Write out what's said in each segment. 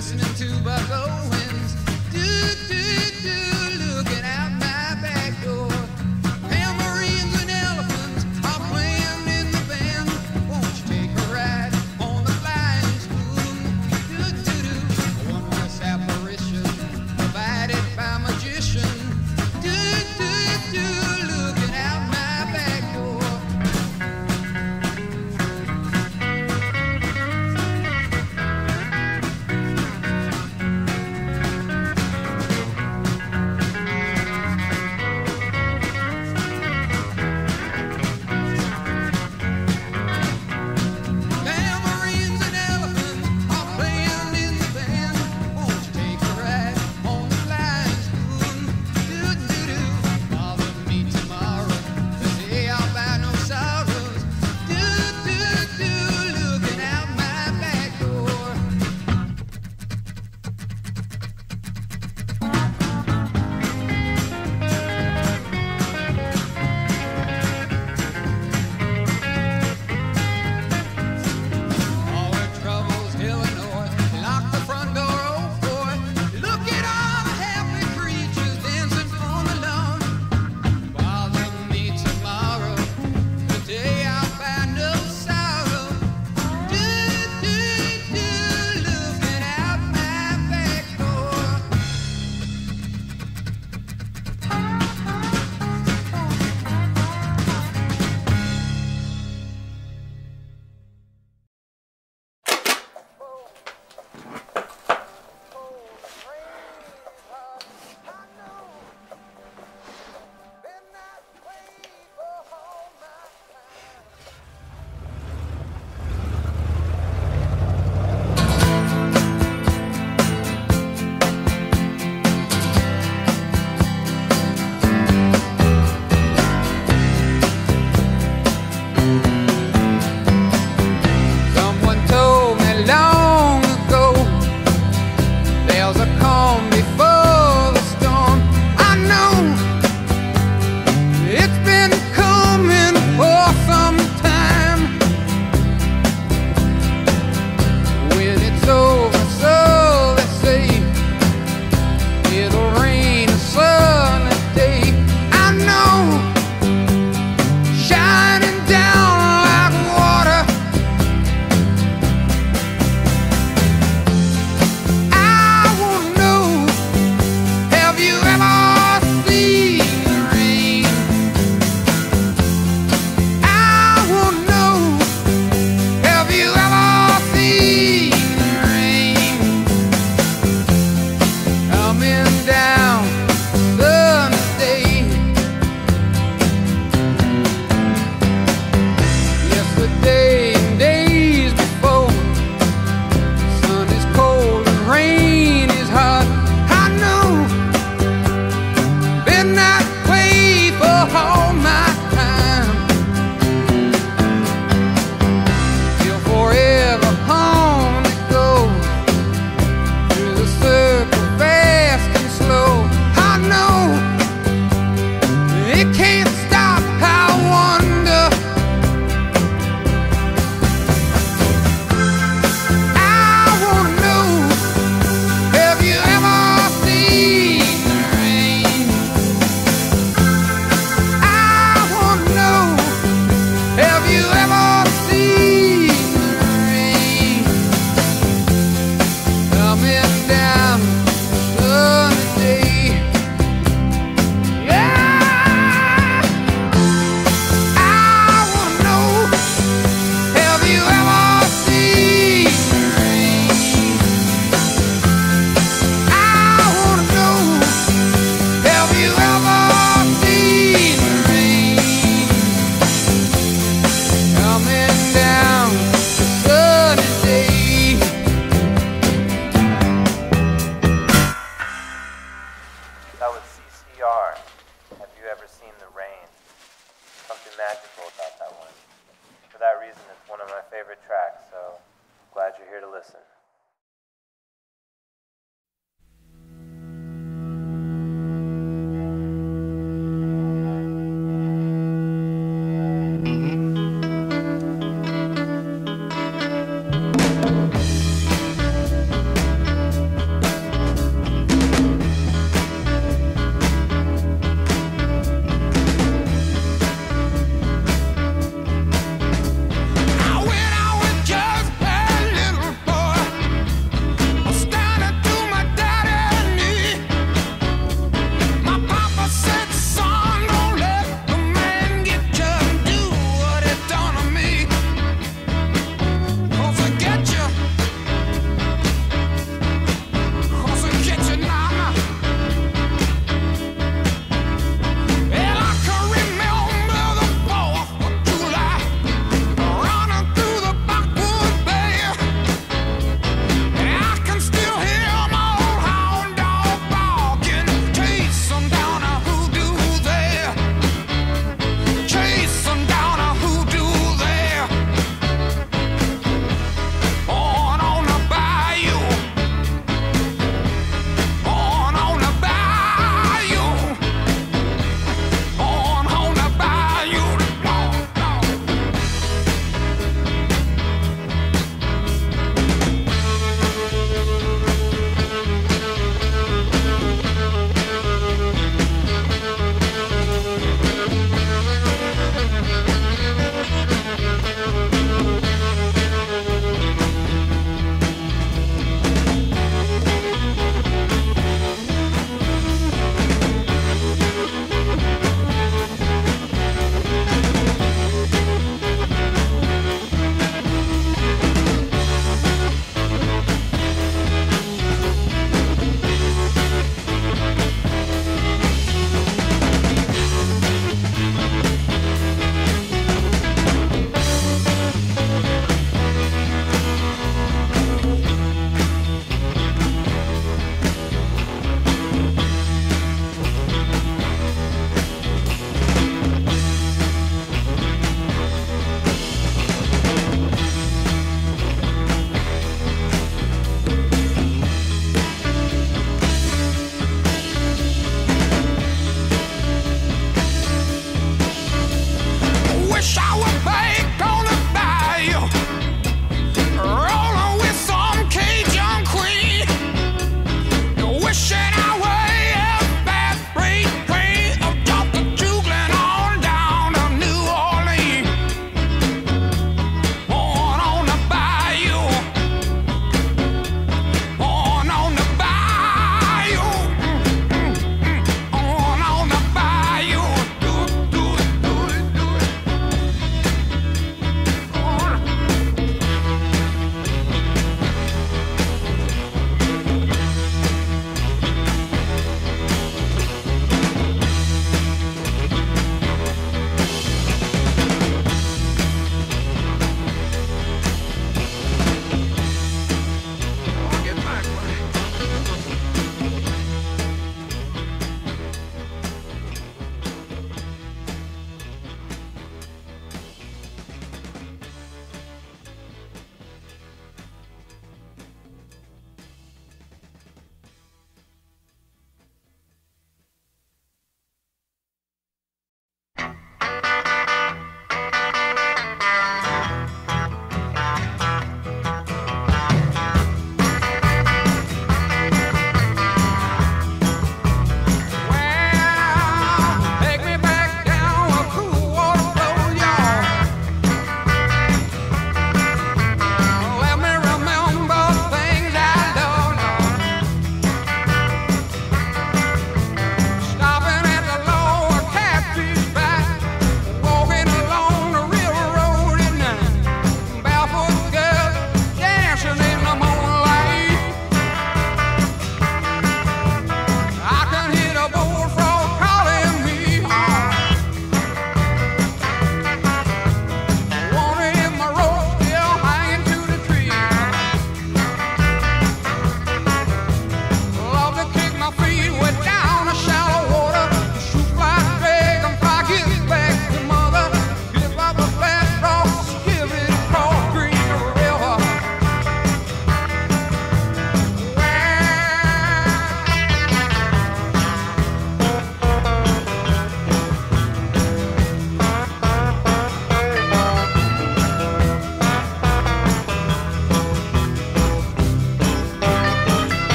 listening to Buck Owens. Do, do, do, looking out my back door. Hail Marines and elephants are playing in the band. Won't you take a ride on the flying spoon? Do, do, do. A wondrous apparition provided by magician. Do, do, do, looking out my back door.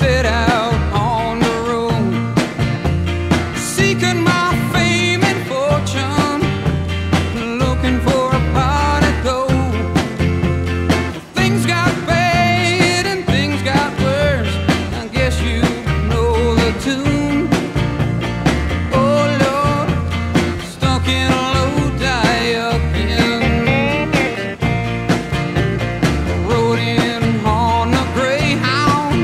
sit out on the road, seeking my fame and fortune, looking for a pot of gold. Things got bad and things got worse, I guess you know the tune. Oh Lord, stuck in a low-die up in road in on the Greyhound.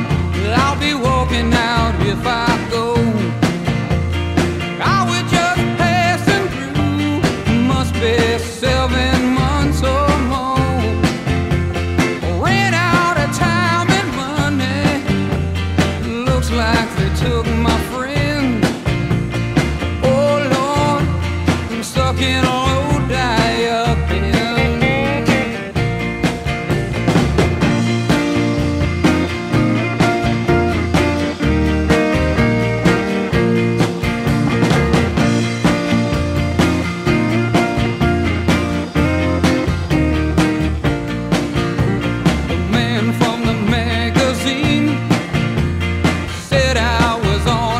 I'll be walking out if I go. I was just passing through, must be 7 months or more. Ran out of time and money, looks like they took my friend. Oh Lord, I'm stuck in a low-die up in. From the magazine said I was on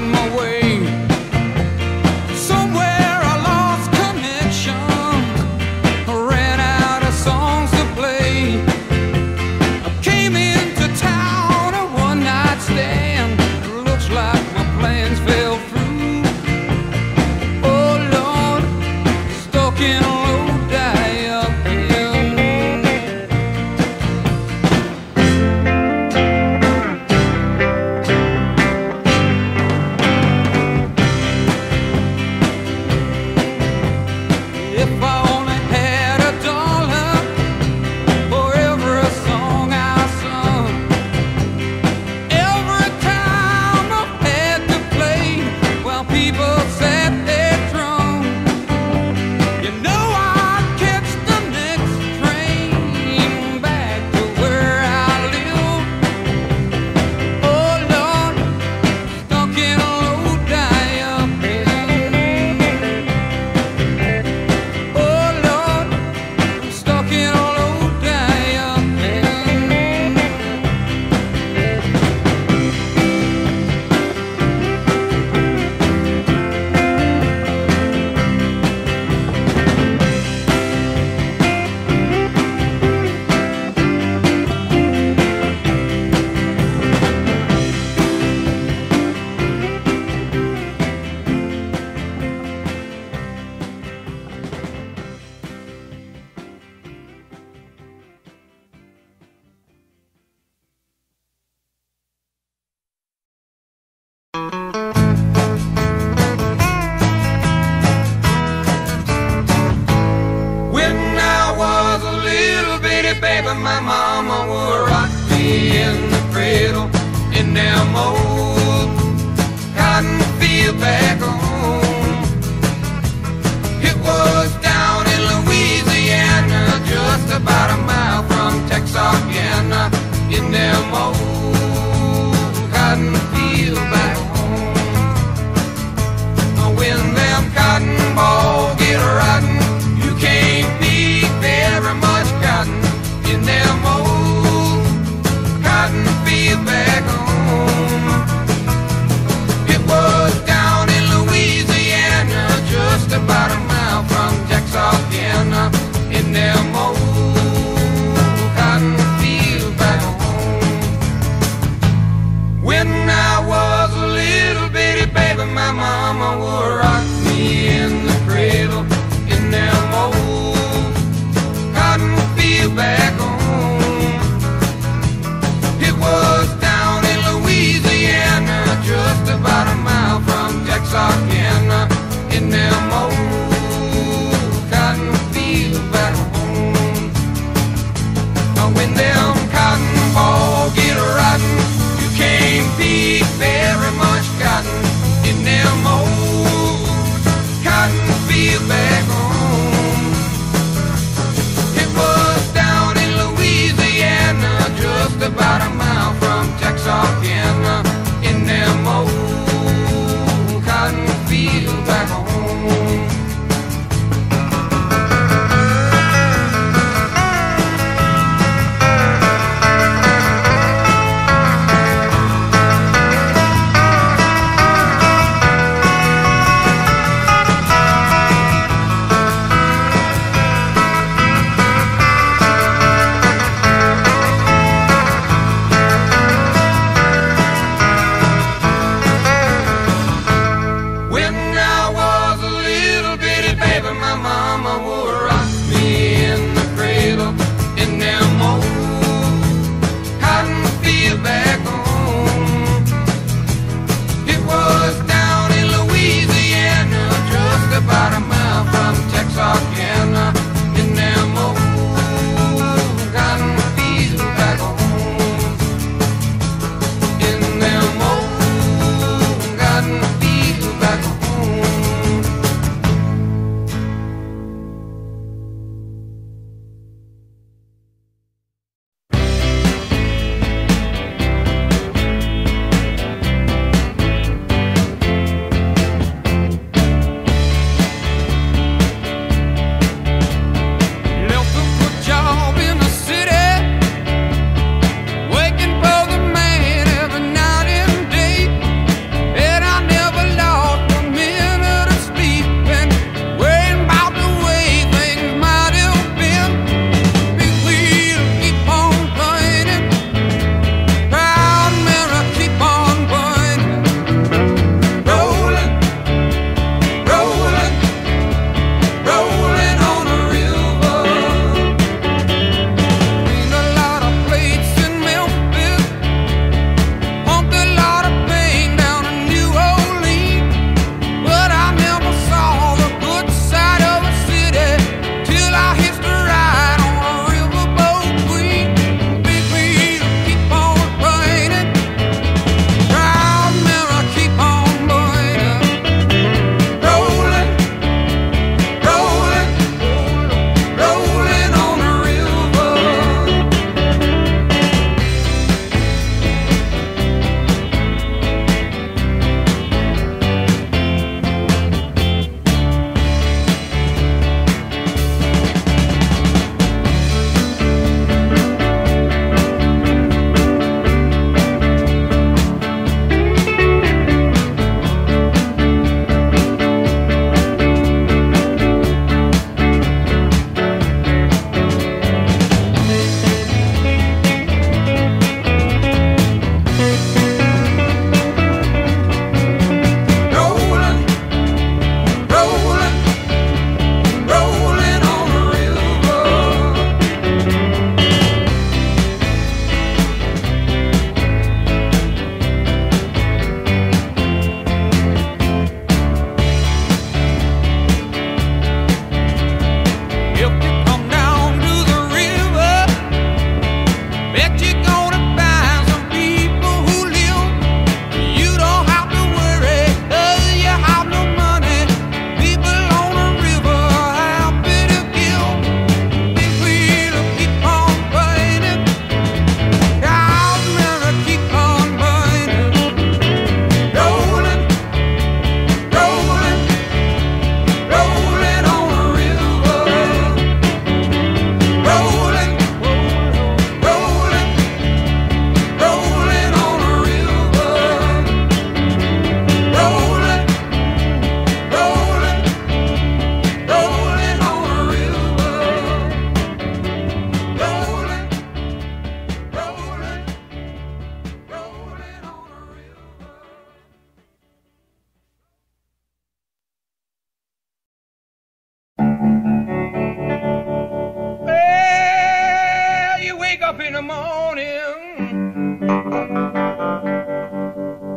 in the morning,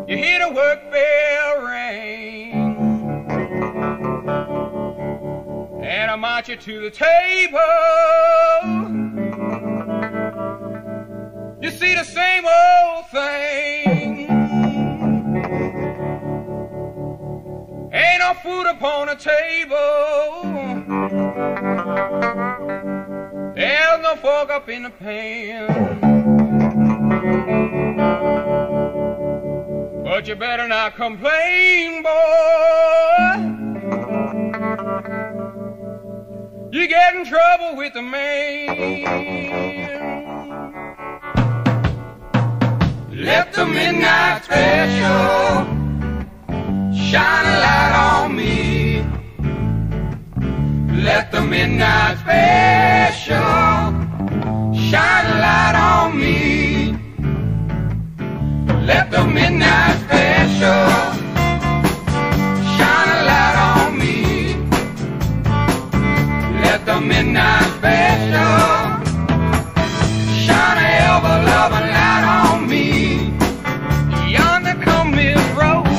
you hear the work bell ring, and I march you to the table. You see the same old thing. Ain't no food upon the table. There's no fork up in the pan. But you better not complain, boy. You get in trouble with the man. Let the midnight special shine a light on me. Let the midnight special shine a light on me. Let the midnight special shine a light on me. Let the midnight special shine a ever-loving light on me. Yonder come Miss Rosie.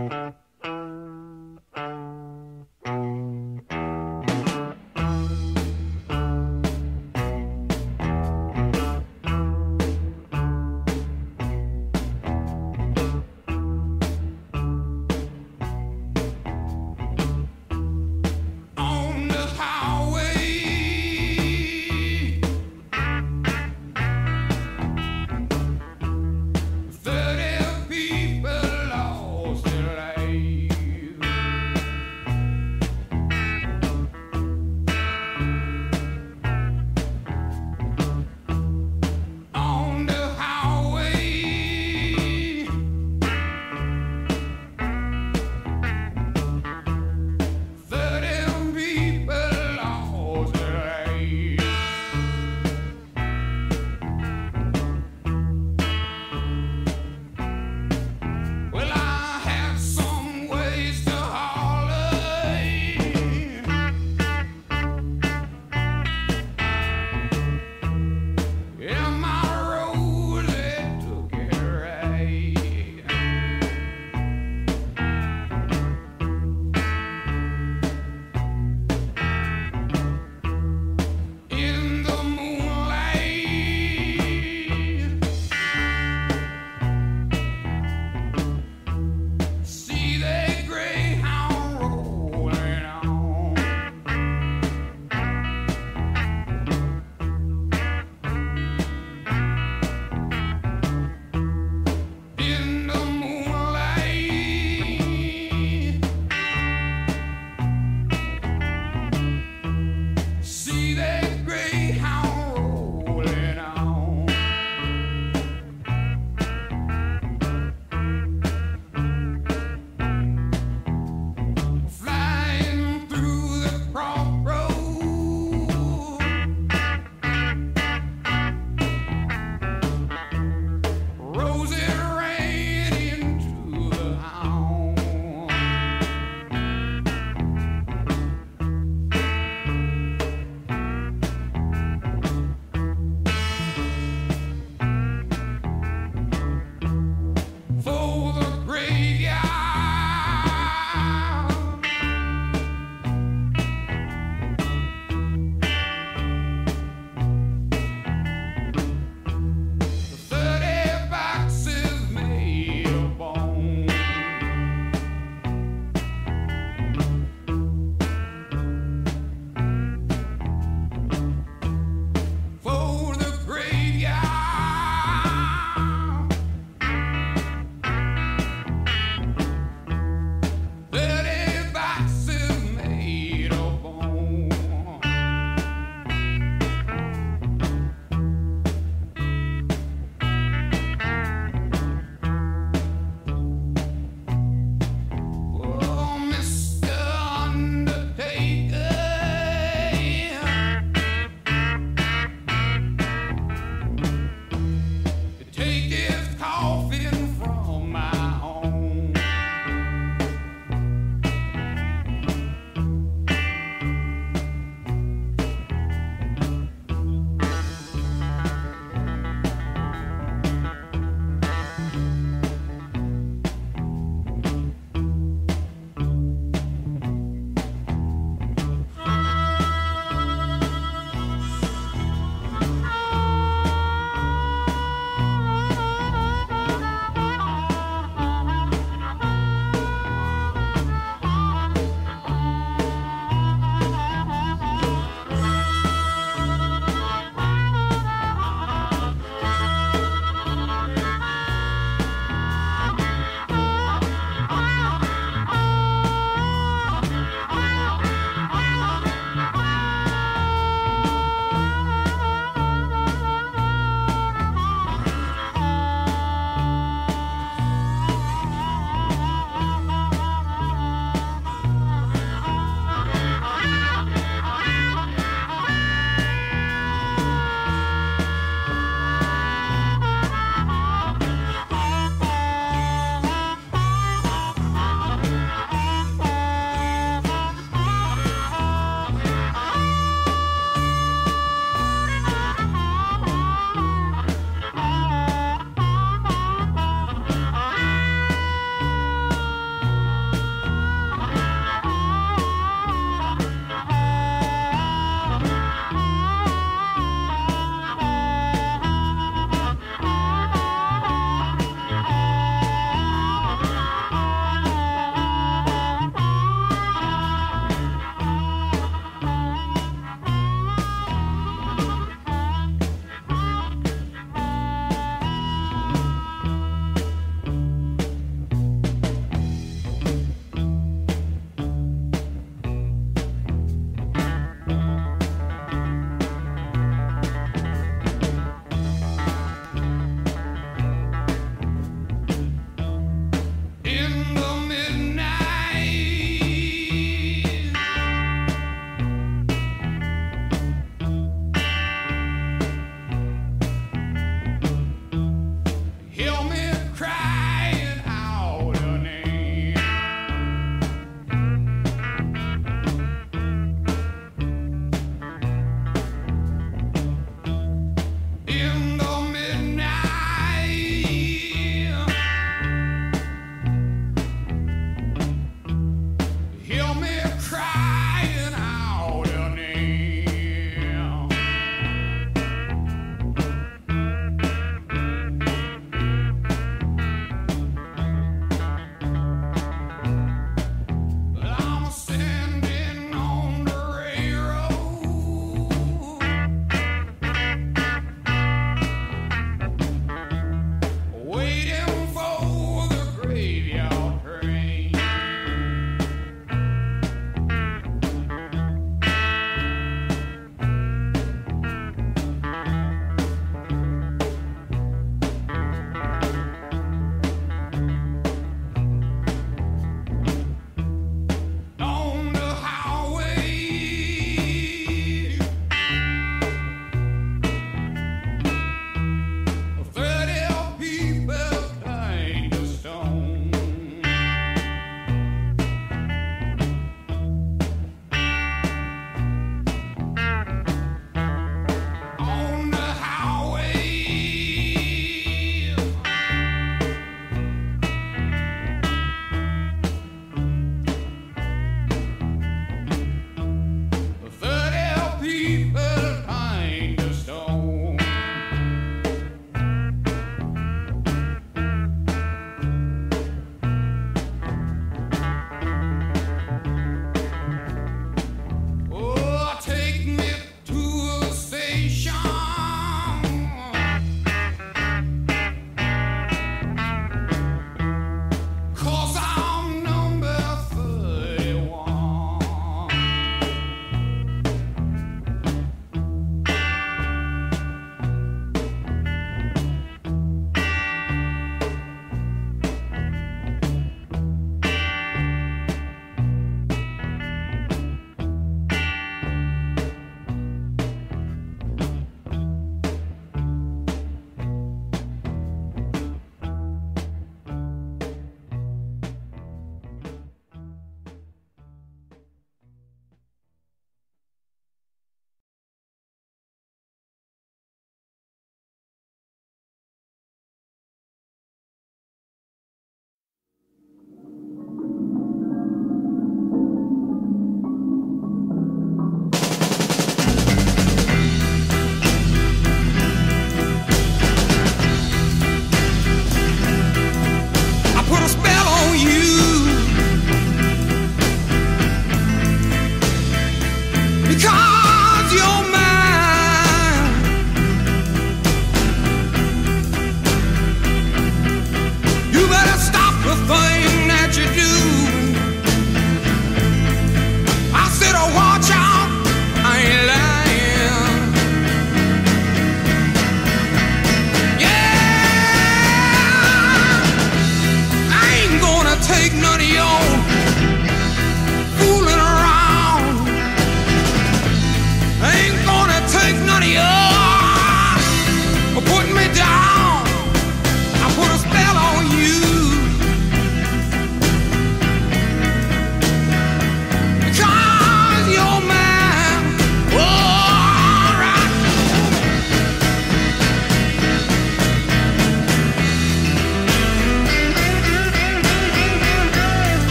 People lost their life.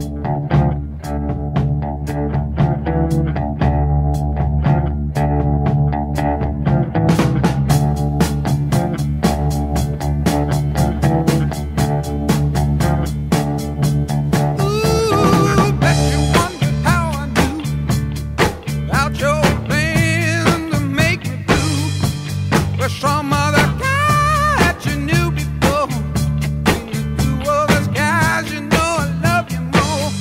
You know I love you more.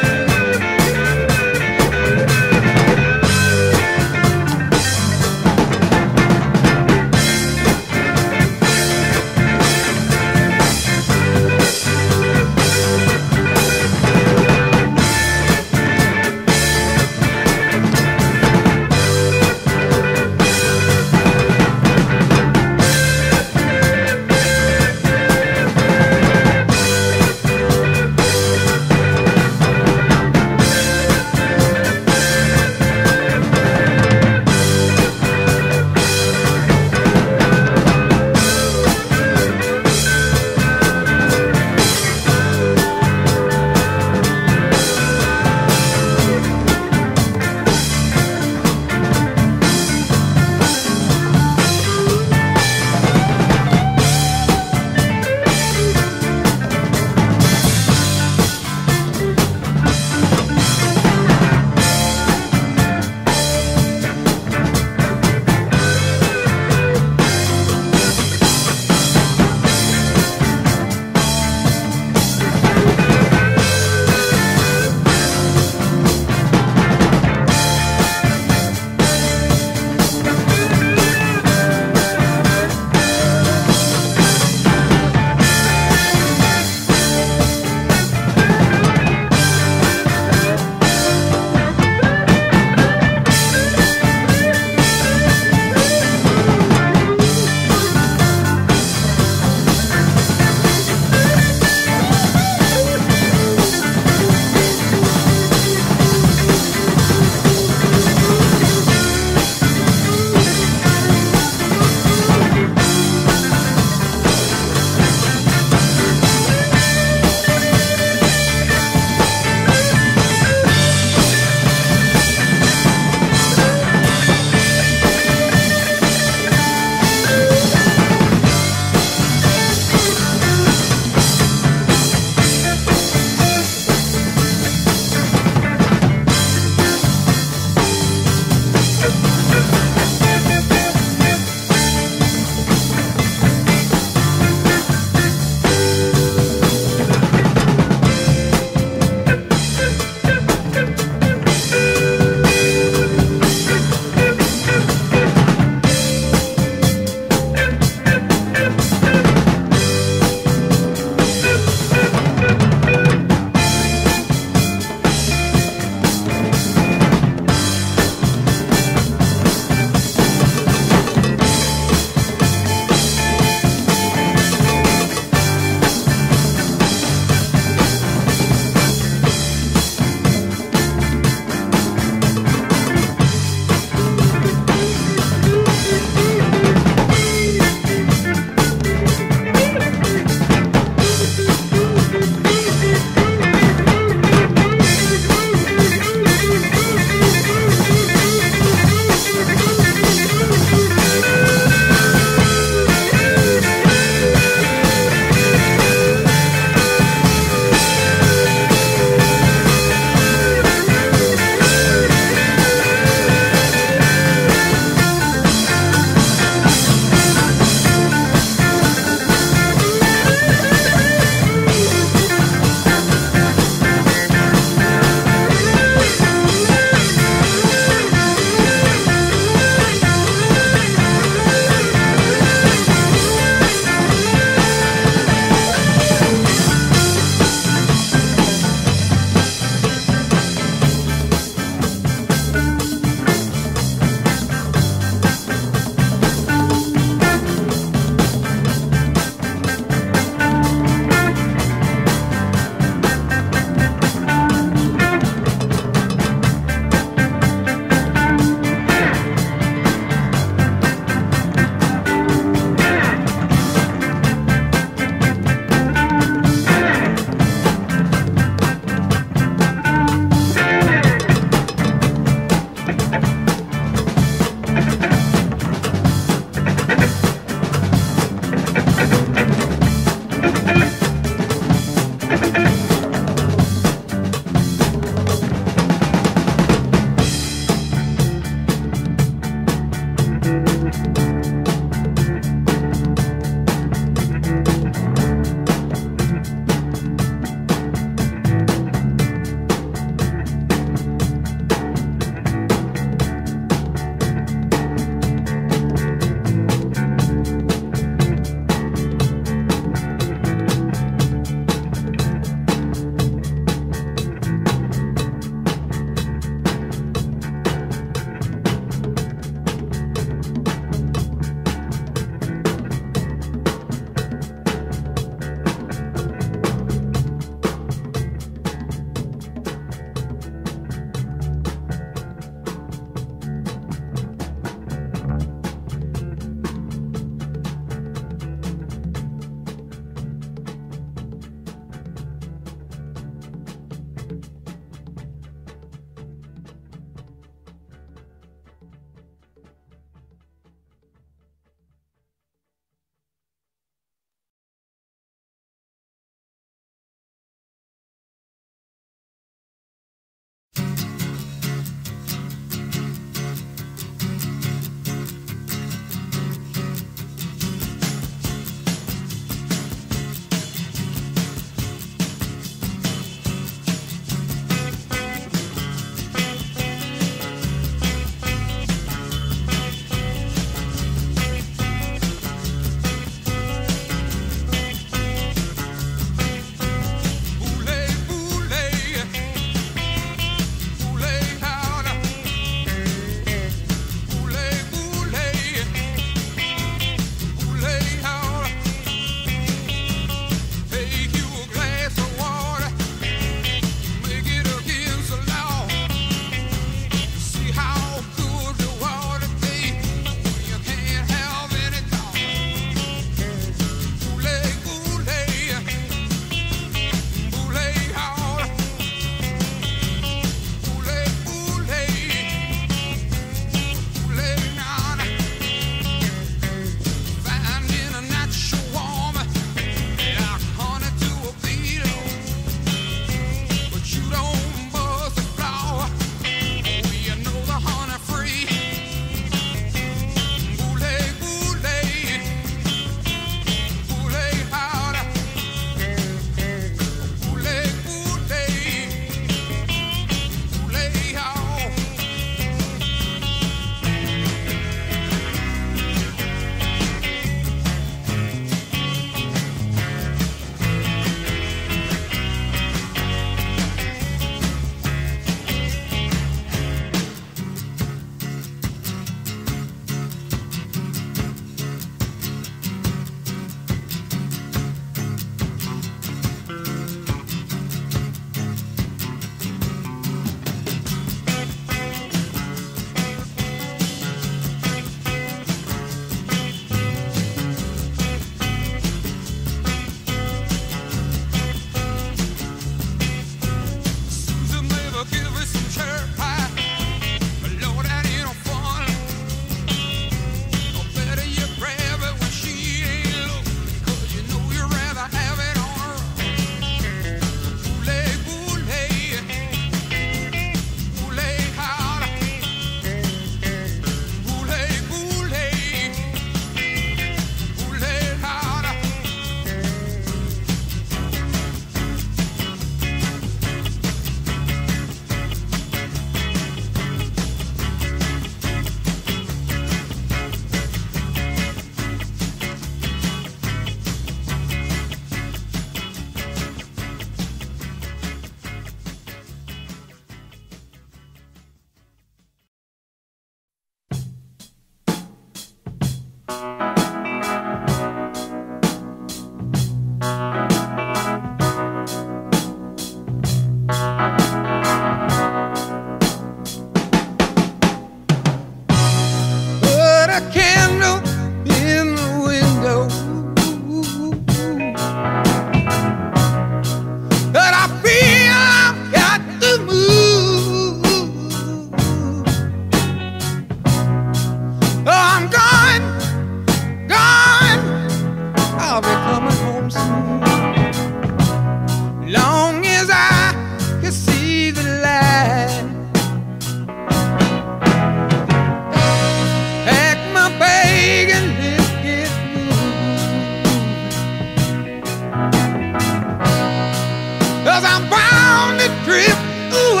'Cause I'm bound to trip. Ooh,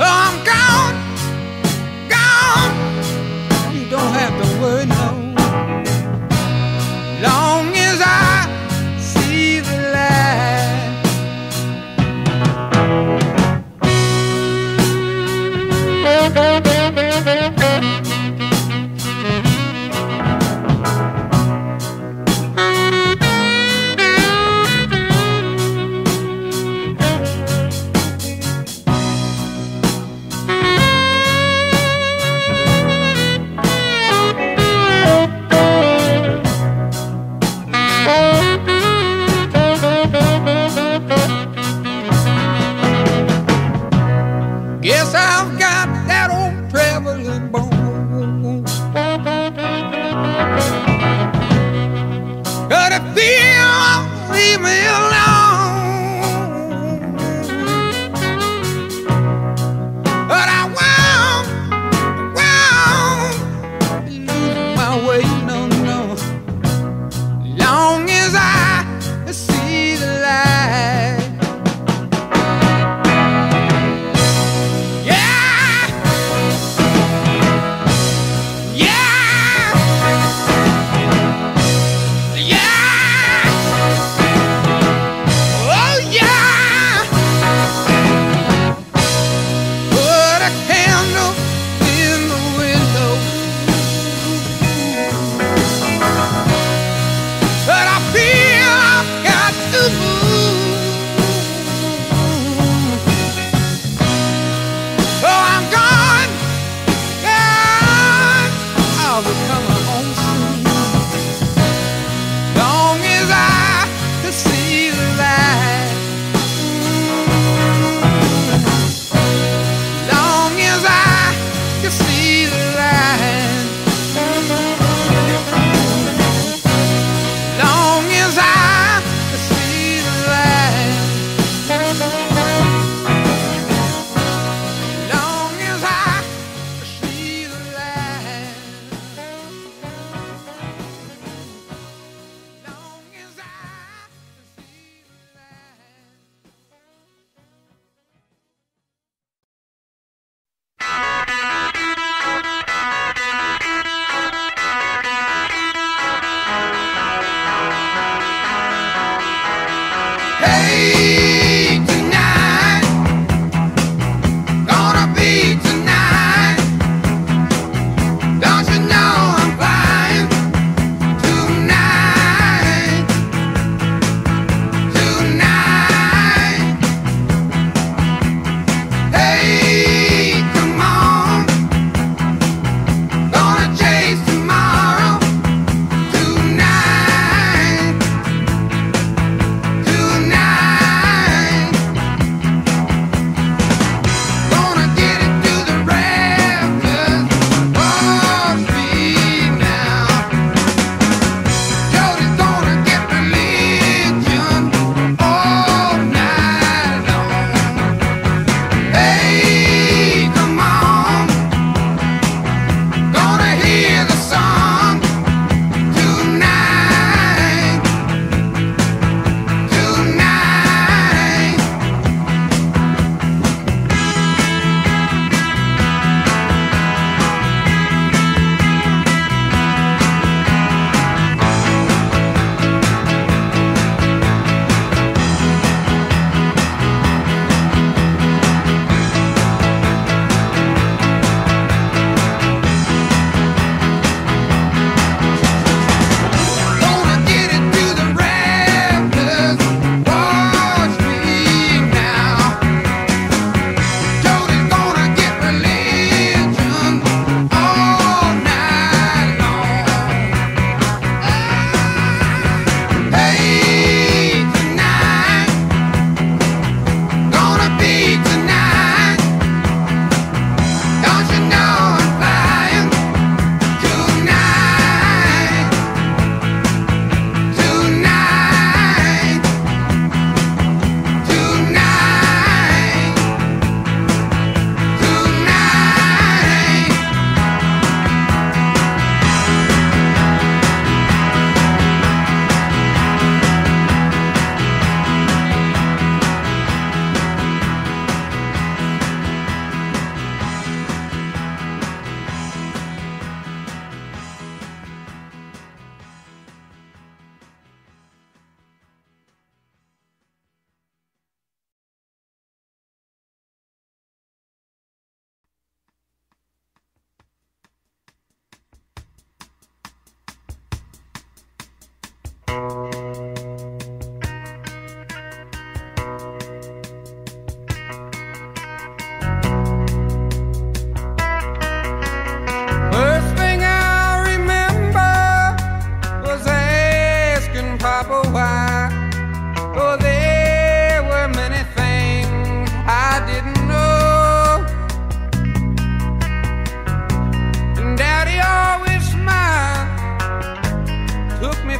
I'm gone, gone. You don't have to worry, no. Long as I see the light. Guess I've got that old traveling bone, 'cause it feels leave me alone. But I won't lose my way, no, no. Long as I see the light. Yeah!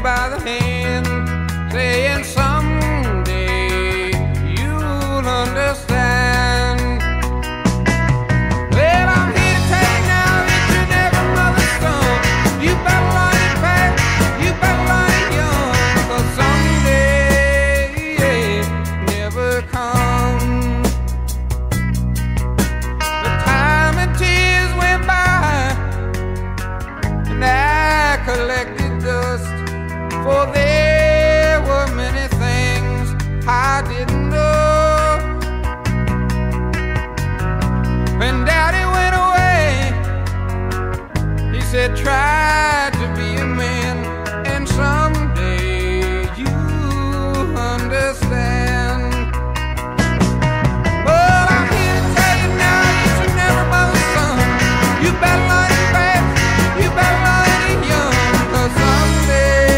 By the hand, saying someday you'll understand. Well, I'm here to take now each and every mother's stone. You better learn it fast, you better learn it young, 'cause someday never comes. The time and tears went by, and I collected dust. For there were many things I didn't know. When Daddy went away, he said, try to be a man, and someday you understand. But I'm here to tell you now, each and every mother's son, you better learn it fast, you better learn it young, 'cause someday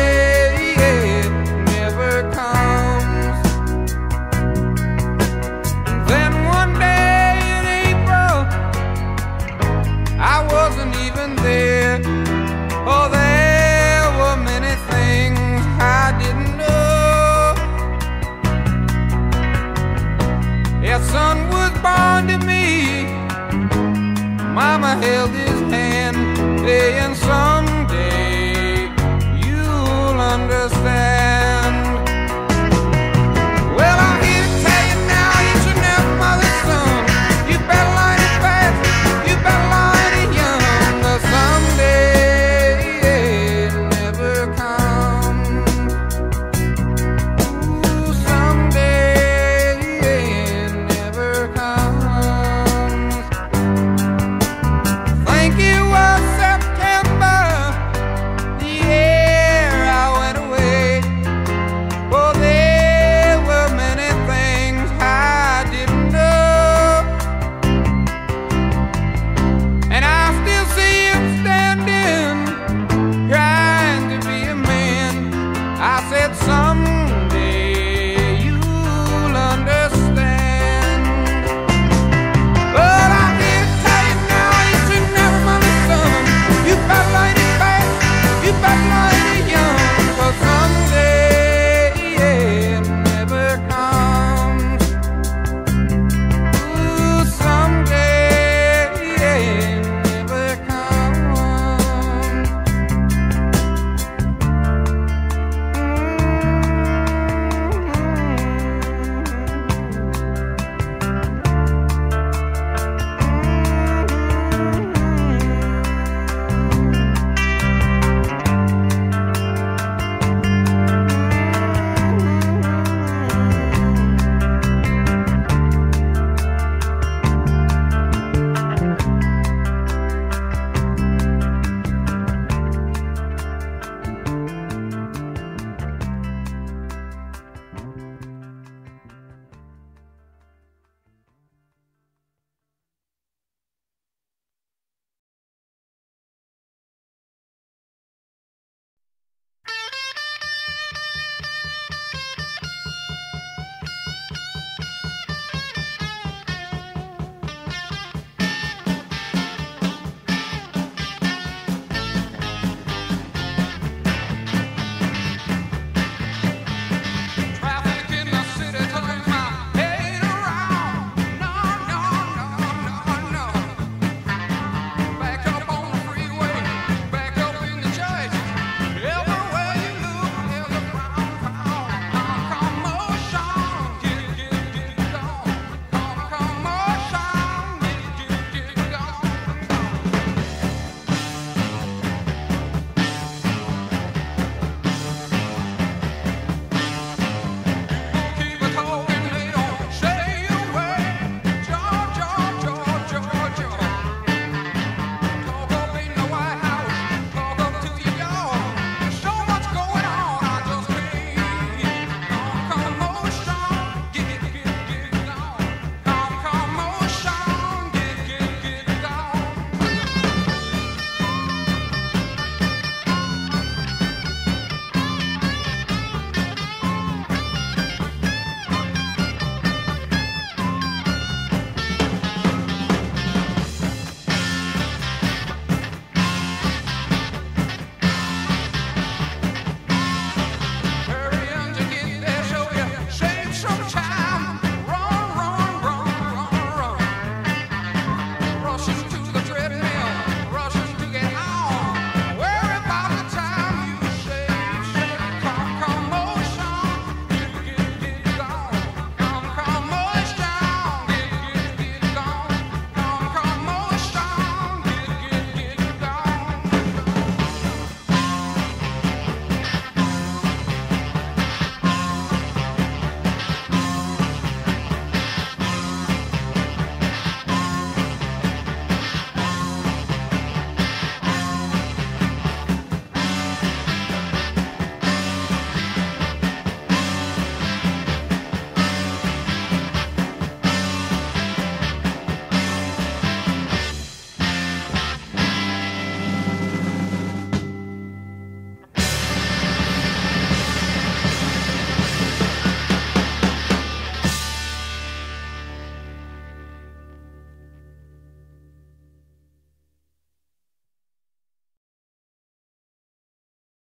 son was born to me. Mama held his hand, saying